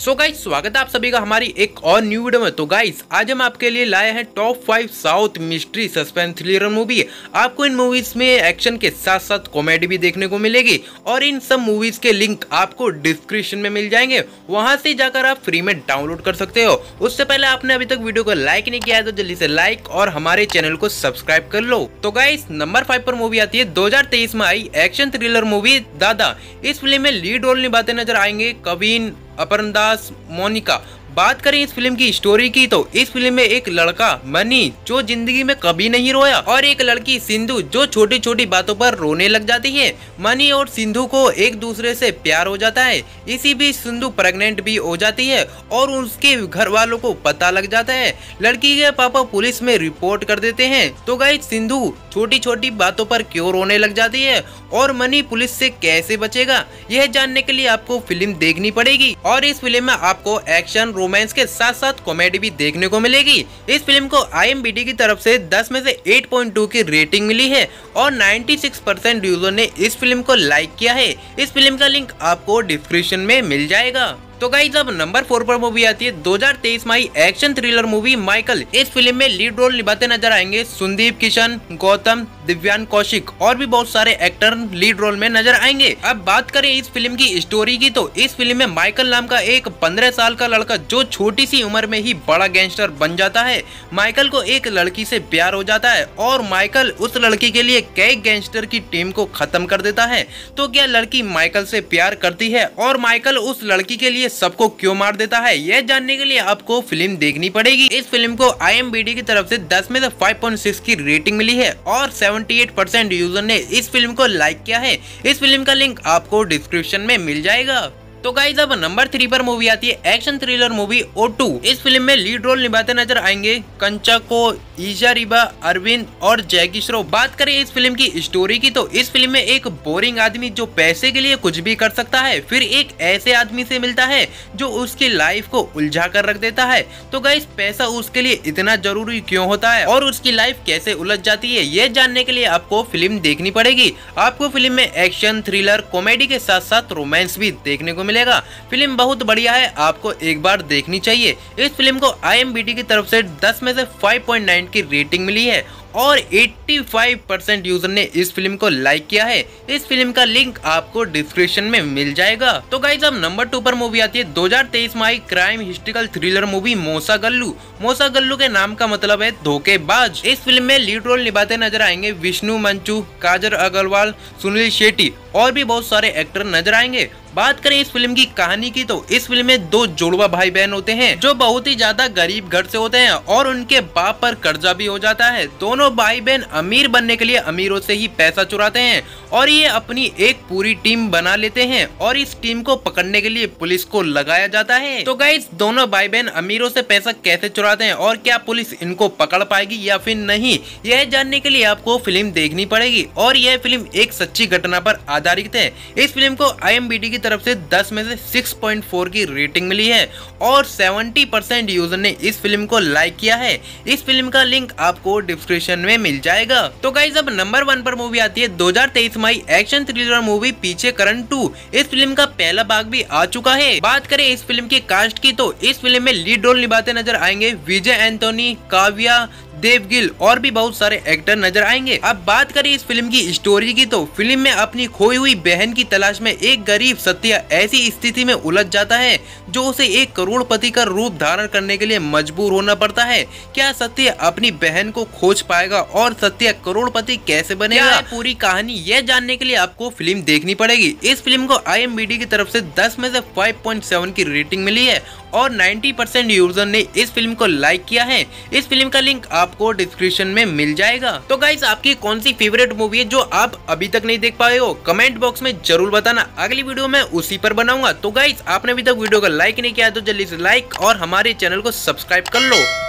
So guys स्वागत है आप सभी का हमारी एक और न्यू वीडियो में। तो गाइस आज हम आपके लिए लाए हैं top 5 south mystery suspense thriller movie. आपको इन मूवीज में एक्शन के साथ साथ कॉमेडी भी देखने को मिलेगी और इन सब मूवीज के लिंक आपको डिस्क्रिप्शन में मिल जाएंगे, वहां से जाकर आप फ्री में डाउनलोड कर सकते हो। उससे पहले आपने अभी तक वीडियो को लाइक नहीं किया है तो जल्दी से लाइक और हमारे चैनल को सब्सक्राइब कर लो। तो गाइस नंबर 5 पर मूवी आती है 2023 में आई एक्शन थ्रिलर मूवी दादा। इस फिल्म में लीड रोल निभाते नजर आएंगे कवीन, अपरंदास, मोनिका। बात करें इस फिल्म की स्टोरी की तो इस फिल्म में एक लड़का मनी जो जिंदगी में कभी नहीं रोया और एक लड़की सिंधु जो छोटी छोटी बातों पर रोने लग जाती है। मनी और सिंधु को एक दूसरे से प्यार हो जाता है। इसी बीच सिंधु प्रेग्नेंट भी हो जाती है और उसके घर वालों को पता लग जाता है। लड़की के पापा पुलिस में रिपोर्ट कर देते हैं। तो गाइस सिंधु छोटी छोटी बातों पर क्यों रोने लग जाती है और मनी पुलिस से कैसे बचेगा, यह जानने के लिए आपको फिल्म देखनी पड़ेगी। और इस फिल्म में आपको एक्शन, रोमांस के साथ साथ कॉमेडी भी देखने को मिलेगी। इस फिल्म को IMDb की तरफ से 10 में से 8.2 की रेटिंग मिली है और 96% यूजर ने इस फिल्म को लाइक किया है। इस फिल्म का लिंक आपको डिस्क्रिप्शन में मिल जाएगा। तो गाइस अब नंबर 4 पर मूवी आती है 2023 में आई एक्शन थ्रिलर मूवी माइकल। इस फिल्म में लीड रोल निभाते नजर आएंगे संदीप किशन, गौतम, दिव्या कौशिक और भी बहुत सारे एक्टर लीड रोल में नजर आएंगे। अब बात करें इस फिल्म की स्टोरी की तो इस फिल्म में माइकल नाम का एक 15 साल का लड़का जो छोटी सी उम्र में ही बड़ा गैंगस्टर बन जाता है। माइकल को एक लड़की से प्यार हो जाता है और माइकल उस लड़की के लिए कई गैंगस्टर की टीम को खत्म कर देता है। तो क्या लड़की माइकल से प्यार करती है और माइकल उस लड़की के लिए सबको क्यों मार देता है, यह जानने के लिए आपको फिल्म देखनी पड़ेगी। इस फिल्म को IMDb की तरफ से 10 में से 5.6 की रेटिंग मिली है और 78% यूजर ने इस फिल्म को लाइक किया है। इस फिल्म का लिंक आपको डिस्क्रिप्शन में मिल जाएगा। तो गाइस अब नंबर 3 पर मूवी आती है एक्शन थ्रिलर मूवी ओटू। इस फिल्म में लीड रोल निभाते नजर आएंगे कंचा को, ईशा रिबा, अरविंद और जैकी श्रॉफ। बात करें इस फिल्म की स्टोरी की तो इस फिल्म में एक बोरिंग आदमी जो पैसे के लिए कुछ भी कर सकता है फिर एक ऐसे आदमी से मिलता है जो उसकी लाइफ को उलझा कर रख देता है। तो गाइस पैसा उसके लिए इतना जरूरी क्यों होता है और उसकी लाइफ कैसे उलझ जाती है, यह जानने के लिए आपको फिल्म देखनी पड़ेगी। आपको फिल्म में एक्शन, थ्रिलर, कॉमेडी के साथ साथ रोमांस भी देखने को मिलेगा। फिल्म बहुत बढ़िया है, आपको एक बार देखनी चाहिए। इस फिल्म को IMDb की तरफ से 10 में से 5.9 की रेटिंग मिली है और 85% यूजर ने इस फिल्म को लाइक किया है। इस फिल्म का लिंक आपको डिस्क्रिप्शन में मिल जाएगा। तो गाइस अब नंबर 2 पर मूवी आती है 2023 में आई crime historical thriller movie Mosagallu. मोसा गल्लू के नाम का मतलब है धोखेबाज। इस फिल्म में लीड रोल निभाते नजर आएंगे विष्णु मंचू, काजर अग्रवाल, सुनील शेट्टी और भी बहुत सारे एक्टर नजर आएंगे। बात करें इस फिल्म की कहानी की तो इस फिल्म में 2 जुड़वा भाई बहन होते हैं जो बहुत ही ज्यादा गरीब घर से होते हैं और उनके बाप पर कर्जा भी हो जाता है। दोनों भाई बहन अमीर बनने के लिए अमीरों से ही पैसा चुराते हैं और ये अपनी एक पूरी टीम बना लेते हैं और इस टीम को पकड़ने के लिए पुलिस को लगाया जाता है। तो गाइस दोनों भाई बहन अमीरों से पैसा कैसे चुराते हैं और क्या पुलिस इनको पकड़ पाएगी या फिर नहीं, यह जानने के लिए आपको फिल्म देखनी पड़ेगी। और यह फिल्म एक सच्ची घटना पर आधारित है। इस फिल्म को IMDb की तरफ से 10 में से 6.4 की रेटिंग मिली है और 70% यूजर ने इस फिल्म को लाइक किया है। इस फिल्म का लिंक आपको डिस्क्रिप्शन में मिल जाएगा। तो गाइस अब नंबर 1 पर मूवी आती है 2023 में action thriller movie Pichaikkaran 2। इस फिल्म का पहला भाग भी आ चुका है। बात करें इस फिल्म की कास्ट की तो इस फिल्म में लीड रोल निभाते नजर आएंगे विजय एंथोनी, काव्या देव गिल और भी बहुत सारे एक्टर नजर आएंगे। अब बात करें इस फिल्म की स्टोरी की तो फिल्म में अपनी खोई हुई बहन की तलाश में एक गरीब सत्या ऐसी स्थिति में उलझ जाता है जो उसे एक करोड़पति का रूप धारण करने के लिए मजबूर होना पड़ता है। क्या सत्या अपनी बहन को खोज पाएगा और सत्या करोड़पति कैसे बनेगा, पूरी कहानी यह जानने के लिए आपको फिल्म देखनी पड़ेगी। इस फिल्म को IMDb की तरफ से 10 में से 5.7 की रेटिंग मिली है और 90% यूजर ने इस फिल्म को लाइक किया है। इस फिल्म का लिंक आपको डिस्क्रिप्शन में मिल जाएगा। तो गाइस आपकी कौन सी फेवरेट मूवी है जो आप अभी तक नहीं देख पाए हो, कमेंट बॉक्स में जरूर बताना। अगली वीडियो मैं उसी पर बनाऊंगा। तो गाइस आपने अभी तक वीडियो को लाइक नहीं किया तो जल्दी से लाइक और हमारे चैनल को सब्सक्राइब कर लो।